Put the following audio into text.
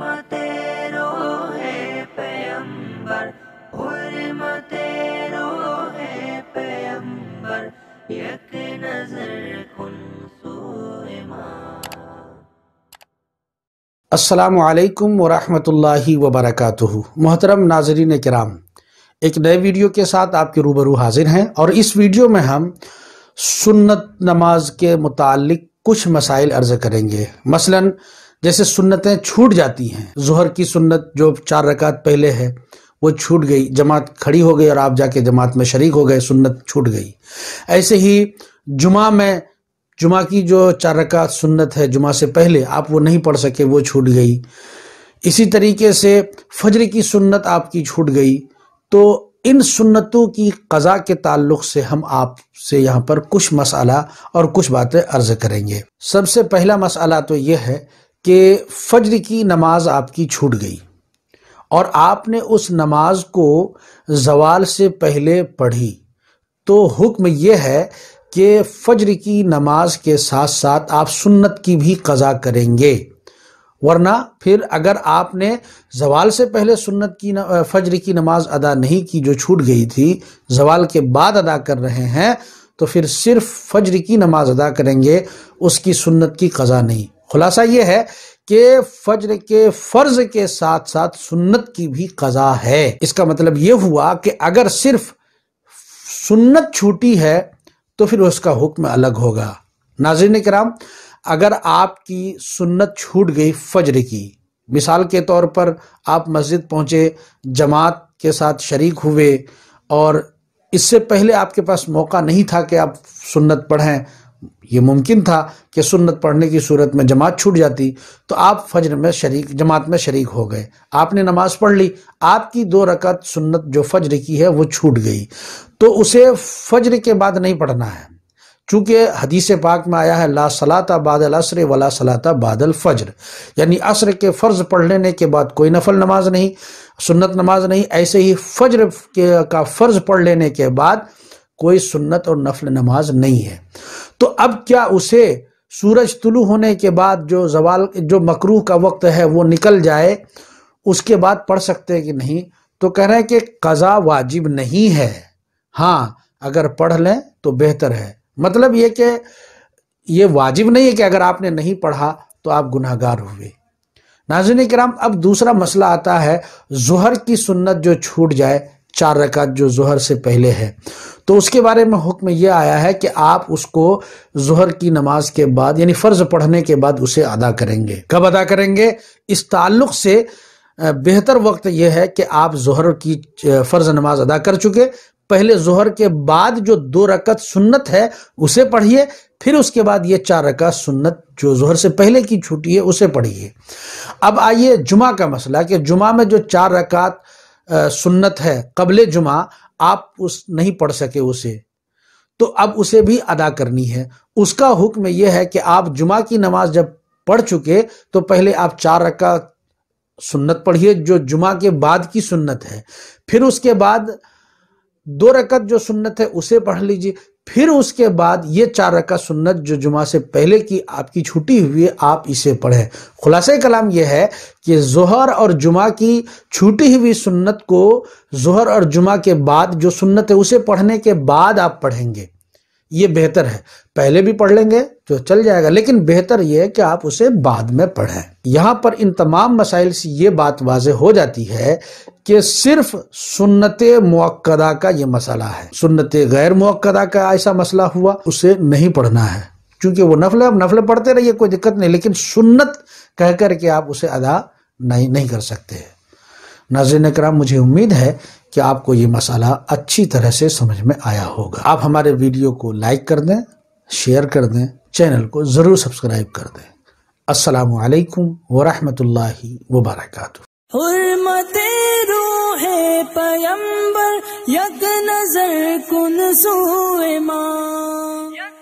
तेरो है पैगंबर, हुरमते रो है पैगंबर, एक नजर कुन सोमा। अस्सलामु अलैकुम व रहमतुल्लाहि व बरकातुहू। मोहतरम नाजरीन किराम, एक नए वीडियो के साथ आपके रूबरू हाजिर हैं और इस वीडियो में हम सुन्नत नमाज के मुतालिक कुछ मसाइल अर्ज करेंगे। मसलन जैसे सुन्नतें छूट जाती हैं, ज़ुहर की सुन्नत जो 4 रकात पहले है वो छूट गई, जमात खड़ी हो गई और आप जाके जमात में शरीक हो गए, सुन्नत छूट गई। ऐसे ही जुमा में जुमा की जो 4 रकात सुन्नत है जुमा से पहले आप वो नहीं पढ़ सके, वो छूट गई। इसी तरीके से फजर की सुन्नत आपकी छूट गई। तो इन सुन्नतों की क़ज़ा के ताल्लुक़ से हम आपसे यहाँ पर कुछ मसला और कुछ बातें अर्ज़ करेंगे। सबसे पहला मसला तो ये है कि फ़ज्र की नमाज आपकी छूट गई और आपने उस नमाज को ज़वाल से पहले पढ़ी, तो हुक्म ये है कि फ़ज्र की नमाज के साथ साथ आप सुन्नत की भी क़ज़ा करेंगे। वरना फिर अगर आपने ज़वाल से पहले सुन्नत की फजर की नमाज अदा नहीं की जो छूट गई थी, ज़वाल के बाद अदा कर रहे हैं, तो फिर सिर्फ फजर की नमाज अदा करेंगे, उसकी सुन्नत की क़ज़ा नहीं। खुलासा ये है कि फजर के फ़र्ज़ के साथ साथ सुन्नत की भी क़ज़ा है। इसका मतलब ये हुआ कि अगर सिर्फ सुन्नत छूटी है तो फिर उसका हुक्म अलग होगा। नाज़रीन किराम, अगर आपकी सुन्नत छूट गई फजर की, मिसाल के तौर पर आप मस्जिद पहुँचे, जमात के साथ शरीक हुए और इससे पहले आपके पास मौका नहीं था कि आप सुन्नत पढ़ें, ये मुमकिन था कि सुन्नत पढ़ने की सूरत में जमात छूट जाती, तो आप फजर में शरीक जमात में शरीक हो गए, आपने नमाज पढ़ ली, आपकी 2 रकात सुन्नत जो फजर की है वो छूट गई, तो उसे फजर के बाद नहीं पढ़ना है। चूँकि हदीस पाक में आया है ला सलाता बादल असर वला सलाता बादल फजर, यानी असर के फ़र्ज़ पढ़ लेने के बाद कोई नफल नमाज नहीं, सुन्नत नमाज नहीं। ऐसे ही फजर का फ़र्ज़ पढ़ लेने के बाद कोई सुन्नत और नफल नमाज नहीं है। तो अब क्या उसे सूरज तुलू होने के बाद जो ज़वाल जो मकरूह का वक्त है वो निकल जाए उसके बाद पढ़ सकते हैं कि नहीं? तो कह रहे हैं कि क़ज़ा वाजिब नहीं है। हाँ, अगर पढ़ लें तो बेहतर है। मतलब ये कि ये वाजिब नहीं है कि अगर आपने नहीं पढ़ा तो आप गुनहगार हुए। नाज़रीन किराम, अब दूसरा मसला आता है ज़ुहर की सुन्नत जो छूट जाए 4 रकात जो ज़ुहर से पहले है, तो उसके बारे में हुक्म ये आया है कि आप उसको ज़ुहर की नमाज के बाद यानी फ़र्ज़ पढ़ने के बाद उसे अदा करेंगे। कब अदा करेंगे? इस ताल्लुक़ से बेहतर वक्त यह है कि आप ज़ुहर की फ़र्ज़ नमाज अदा कर चुके, पहले ज़ुहर के बाद जो 2 रकात सुन्नत है उसे पढ़िए, फिर उसके बाद ये 4 रकात सुन्नत जो ज़ुहर से पहले की छूटी है उसे पढ़िए। अब आइए जुमा का मसला कि जुमा में जो 4 रकात सुन्नत है क़बले जुमा आप उस नहीं पढ़ सके उसे, तो अब उसे भी अदा करनी है। उसका हुक्म यह है कि आप जुमा की नमाज जब पढ़ चुके तो पहले आप 4 रकात सुन्नत पढ़िए जो जुमा के बाद की सुन्नत है, फिर उसके बाद 2 रकात जो सुन्नत है उसे पढ़ लीजिए, फिर उसके बाद ये 4 रकात सुन्नत जो जुमा से पहले की आपकी छुट्टी हुई है आप इसे पढ़ें। खुलासा कलाम यह है कि ज़ुहर और जुमा की छूटी हुई सुन्नत को ज़ुहर और जुमा के बाद जो सुन्नत है उसे पढ़ने के बाद आप पढ़ेंगे, ये बेहतर है। पहले भी पढ़ लेंगे तो चल जाएगा, लेकिन बेहतर यह है कि आप उसे बाद में पढ़ें। यहाँ पर इन तमाम मसाइल से ये बात वाज़े हो जाती है कि सिर्फ सुन्नत मुअक्कदा का ये मसला है, सुन्नत गैर मुअक्कदा का ऐसा मसला हुआ उसे नहीं पढ़ना है, क्योंकि वो नफल है, नफल पढ़ते रहिए कोई दिक्कत नहीं, लेकिन सुन्नत कह कर के आप उसे अदा नहीं कर सकते हैं। नाज़रीन किराम, मुझे उम्मीद है कि आपको ये मसाला अच्छी तरह से समझ में आया होगा। आप हमारे वीडियो को लाइक कर दें, शेयर कर दें, चैनल को ज़रूर सब्सक्राइब कर दें। अस्सलामु अलैकुम व रहमतुल्लाहि व बरकातुहू। हुर्मते रूहे पैगंबर, एक नजर कुन सूए मां।